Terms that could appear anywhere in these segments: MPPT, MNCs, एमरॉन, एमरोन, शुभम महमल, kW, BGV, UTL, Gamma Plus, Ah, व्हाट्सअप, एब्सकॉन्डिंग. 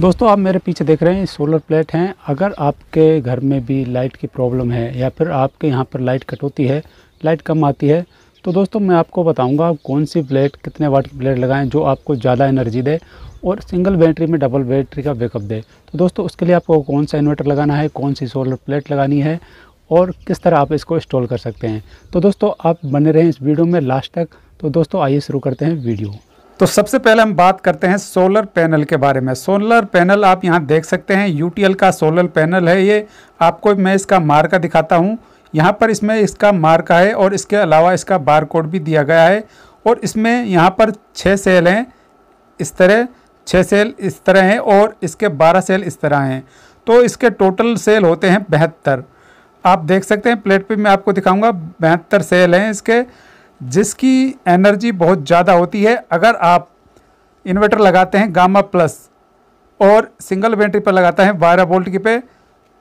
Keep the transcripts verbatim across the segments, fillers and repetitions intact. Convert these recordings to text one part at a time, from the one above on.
दोस्तों आप मेरे पीछे देख रहे हैं सोलर प्लेट हैं। अगर आपके घर में भी लाइट की प्रॉब्लम है या फिर आपके यहाँ पर लाइट कटौती है, लाइट कम आती है, तो दोस्तों मैं आपको बताऊंगा आप कौन सी प्लेट, कितने वाट की प्लेट लगाएं जो आपको ज़्यादा एनर्जी दे और सिंगल बैटरी में डबल बैटरी का बैकअप दे। तो दोस्तों उसके लिए आपको कौन सा इन्वर्टर लगाना है, कौन सी सोलर प्लेट लगानी है और किस तरह आप इसको इंस्टॉल कर सकते हैं, तो दोस्तों आप बने रहें इस वीडियो में लास्ट तक। तो दोस्तों आइए शुरू करते हैं वीडियो। तो सबसे पहले हम बात करते हैं सोलर पैनल के बारे में। सोलर पैनल आप यहाँ देख सकते हैं, यूटीएल का सोलर पैनल है ये। आपको मैं इसका मार्का दिखाता हूँ। यहाँ पर इसमें इसका मार्का है और इसके अलावा इसका बारकोड भी दिया गया है। और इसमें यहाँ पर छः सेल हैं, इस तरह छः सेल इस तरह हैं और इसके बारह सेल इस तरह हैं। तो इसके टोटल सेल होते हैं बहत्तर। आप देख सकते हैं प्लेट पे मैं आपको दिखाऊंगा, बहत्तर सेल हैं इसके, जिसकी एनर्जी बहुत ज़्यादा होती है। अगर आप इन्वर्टर लगाते हैं गामा प्लस और सिंगल बैटरी पर लगाते हैं बारह वोल्ट की पे,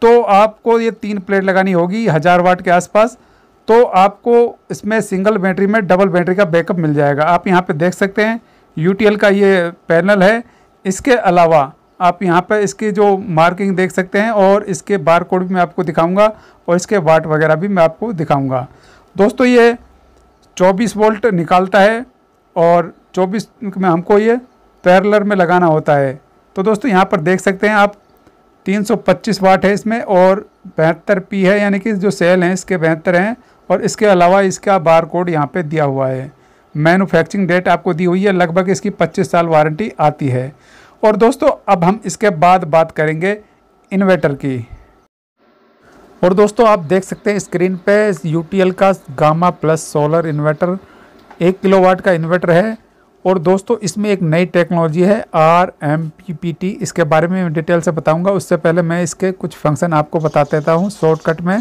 तो आपको ये तीन प्लेट लगानी होगी हज़ार वाट के आसपास। तो आपको इसमें सिंगल बैटरी में डबल बैटरी का बैकअप मिल जाएगा। आप यहाँ पे देख सकते हैं यूटीएल का ये पैनल है। इसके अलावा आप यहाँ पर इसकी जो मार्किंग देख सकते हैं और इसके बार कोड भी मैं आपको दिखाऊँगा और इसके वाट वगैरह भी मैं आपको दिखाऊँगा। दोस्तों ये चौबीस वोल्ट निकालता है और चौबीस में हमको ये पैरेलल में लगाना होता है। तो दोस्तों यहाँ पर देख सकते हैं आप तीन सौ पच्चीस वाट है इसमें और बहत्तर पी है, यानी कि जो सेल हैं इसके बहत्तर हैं। और इसके अलावा इसका बार कोड यहाँ पे दिया हुआ है। मैन्युफैक्चरिंग डेट आपको दी हुई है, लगभग इसकी पच्चीस साल वारंटी आती है। और दोस्तों अब हम इसके बाद बात करेंगे इन्वर्टर की। और दोस्तों आप देख सकते हैं स्क्रीन पे यूटीएल का गामा प्लस सोलर इन्वर्टर, एक किलोवाट का इन्वर्टर है। और दोस्तों इसमें एक नई टेक्नोलॉजी है R M P P T, इसके बारे में डिटेल से बताऊंगा। उससे पहले मैं इसके कुछ फंक्शन आपको बता देता हूं शॉर्टकट में।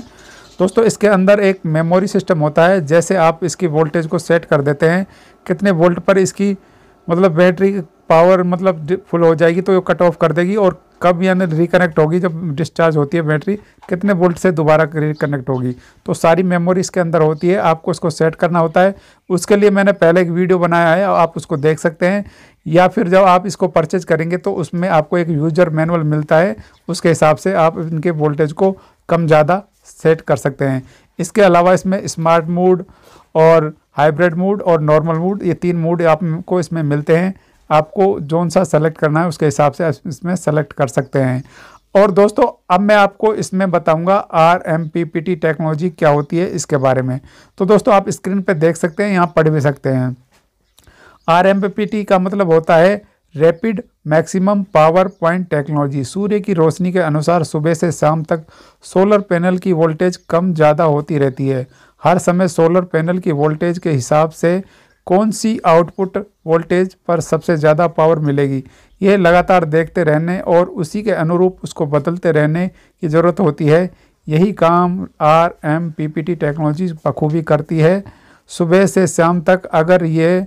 दोस्तों इसके अंदर एक मेमोरी सिस्टम होता है, जैसे आप इसकी वोल्टेज को सेट कर देते हैं कितने वोल्ट पर इसकी मतलब बैटरी पावर मतलब फुल हो जाएगी तो ये कट ऑफ कर देगी, और कब यानी रिकनेक्ट होगी जब डिस्चार्ज होती है बैटरी, कितने वोल्ट से दोबारा रिकनेक्ट होगी। तो सारी मेमोरी इसके अंदर होती है, आपको इसको सेट करना होता है। उसके लिए मैंने पहले एक वीडियो बनाया है, आप उसको देख सकते हैं। या फिर जब आप इसको परचेज करेंगे तो उसमें आपको एक यूज़र मैनुअल मिलता है, उसके हिसाब से आप इनके वोल्टेज को कम ज़्यादा सेट कर सकते हैं। इसके अलावा इसमें स्मार्ट मोड और हाइब्रिड मोड और नॉर्मल मोड, ये तीन मोड आपको इसमें मिलते हैं। आपको जोन सा सेलेक्ट करना है उसके हिसाब से इसमें सेलेक्ट कर सकते हैं। और दोस्तों अब मैं आपको इसमें बताऊंगा R M P P T technology क्या होती है इसके बारे में। तो दोस्तों आप स्क्रीन पे देख सकते हैं, यहाँ पढ़ भी सकते हैं। R M P P T का मतलब होता है rapid maximum power point technology. सूर्य की रोशनी के अनुसार सुबह से शाम तक सोलर पैनल की वोल्टेज कम ज़्यादा होती रहती है। हर समय सोलर पैनल की वोल्टेज के हिसाब से कौन सी आउटपुट वोल्टेज पर सबसे ज़्यादा पावर मिलेगी, यह लगातार देखते रहने और उसी के अनुरूप उसको बदलते रहने की ज़रूरत होती है। यही काम R M P P T technology बखूबी करती है। सुबह से शाम तक अगर ये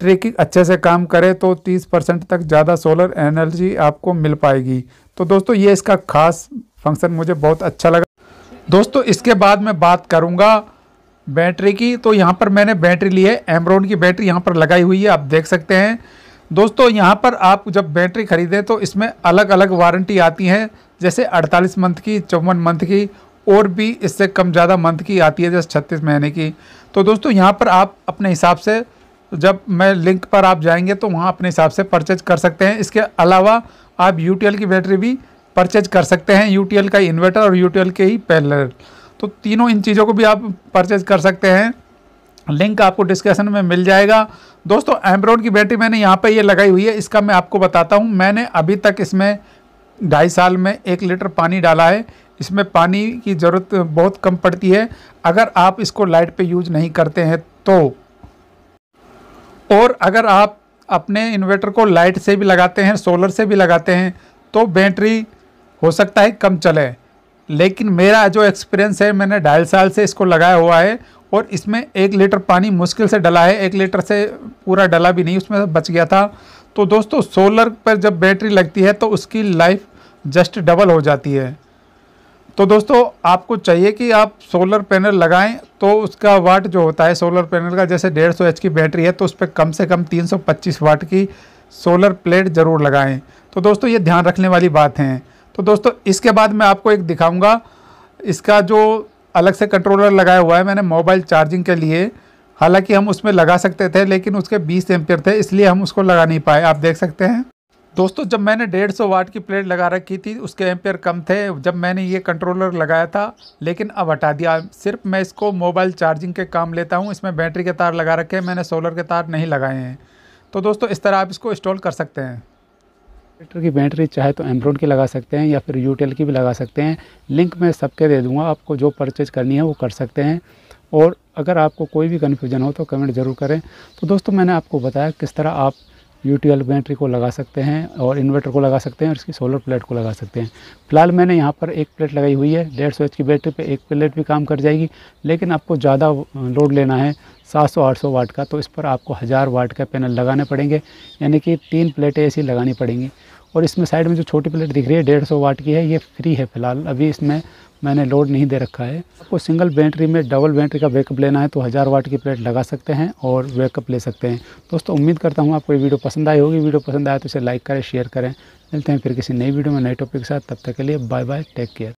ट्रिक अच्छे से काम करे तो तीस परसेंट तक ज़्यादा सोलर एनर्जी आपको मिल पाएगी। तो दोस्तों ये इसका खास फंक्शन मुझे बहुत अच्छा लगा। दोस्तों इसके बाद मैं बात करूँगा बैटरी की। तो यहाँ पर मैंने बैटरी ली है, एमरोन की बैटरी यहाँ पर लगाई हुई है, आप देख सकते हैं। दोस्तों यहाँ पर आप जब बैटरी ख़रीदें तो इसमें अलग अलग वारंटी आती हैं, जैसे अड़तालीस मंथ की, चौवन मंथ की और भी इससे कम ज़्यादा मंथ की आती है, जैसे छत्तीस महीने की। तो दोस्तों यहाँ पर आप अपने हिसाब से, जब मैं लिंक पर आप जाएंगे तो वहाँ अपने हिसाब से परचेज कर सकते हैं। इसके अलावा आप यूटीएल की बैटरी भी परचेज कर सकते हैं, यूटीएल का इन्वर्टर और यूटीएल के ही पैरेलल। तो तीनों इन चीज़ों को भी आप परचेज कर सकते हैं, लिंक आपको डिस्क्रिप्शन में मिल जाएगा। दोस्तों एमरोन की बैटरी मैंने यहाँ पर ये लगाई हुई है, इसका मैं आपको बताता हूँ। मैंने अभी तक इसमें ढाई साल में एक लीटर पानी डाला है। इसमें पानी की ज़रूरत बहुत कम पड़ती है अगर आप इसको लाइट पे यूज नहीं करते हैं तो। और अगर आप अपने इन्वर्टर को लाइट से भी लगाते हैं, सोलर से भी लगाते हैं, तो बैटरी हो सकता है कम चले। लेकिन मेरा जो एक्सपीरियंस है, मैंने ढाई साल से इसको लगाया हुआ है और इसमें एक लीटर पानी मुश्किल से डला है, एक लीटर से पूरा डला भी नहीं, उसमें बच गया था। तो दोस्तों सोलर पर जब बैटरी लगती है तो उसकी लाइफ जस्ट डबल हो जाती है। तो दोस्तों आपको चाहिए कि आप सोलर पैनल लगाएं तो उसका वाट जो होता है सोलर पैनल का, जैसे डेढ़ सौ एच की बैटरी है तो उस पर कम से कम तीन सौ पच्चीस वाट की सोलर प्लेट ज़रूर लगाएं। तो दोस्तों ये ध्यान रखने वाली बात है। तो दोस्तों इसके बाद मैं आपको एक दिखाऊंगा, इसका जो अलग से कंट्रोलर लगाया हुआ है मैंने मोबाइल चार्जिंग के लिए। हालांकि हम उसमें लगा सकते थे लेकिन उसके बीस एम्पियर थे इसलिए हम उसको लगा नहीं पाए, आप देख सकते हैं। दोस्तों जब मैंने डेढ़ सौ वाट की प्लेट लगा रखी थी उसके एम्पियर कम थे जब मैंने ये कंट्रोलर लगाया था, लेकिन अब हटा दिया। सिर्फ मैं इसको मोबाइल चार्जिंग के काम लेता हूँ, इसमें बैटरी के तार लगा रखे हैं, मैंने सोलर के तार नहीं लगाए हैं। तो दोस्तों इस तरह आप इसको इंस्टॉल कर सकते हैं। जनरेटर की बैटरी चाहे तो एमरॉन की लगा सकते हैं या फिर यूटीएल की भी लगा सकते हैं। लिंक मैं सबके दे दूंगा, आपको जो परचेज करनी है वो कर सकते हैं। और अगर आपको कोई भी कन्फ्यूजन हो तो कमेंट ज़रूर करें। तो दोस्तों मैंने आपको बताया किस तरह आप यूटीएल बैटरी को लगा सकते हैं और इन्वर्टर को लगा सकते हैं और इसकी सोलर प्लेट को लगा सकते हैं। फिलहाल मैंने यहाँ पर एक प्लेट लगाई हुई है, डेढ़ सौ एच की बैटरी पर एक प्लेट भी काम कर जाएगी। लेकिन आपको ज़्यादा लोड लेना है सात सौ आठ सौ वाट का, तो इस पर आपको हज़ार वाट का पैनल लगाने पड़ेंगे, यानी कि तीन प्लेटें ऐसी लगानी पड़ेंगी। और इसमें साइड में जो छोटी प्लेट दिख रही है डेढ़ सौ वाट की है, ये फ्री है फिलहाल, अभी इसमें मैंने लोड नहीं दे रखा है। आपको सिंगल बैटरी में डबल बैटरी का बैकअप लेना है तो हज़ार वाट की प्लेट लगा सकते हैं और बैकअप ले सकते हैं। दोस्तों उम्मीद करता हूँ आपको ये वीडियो पसंद आई होगी। वीडियो पसंद आया तो इसे लाइक करें, शेयर करें। मिलते हैं फिर किसी नई वीडियो में नए टॉपिक के साथ, तब तक के लिए बाय बाय, टेक केयर।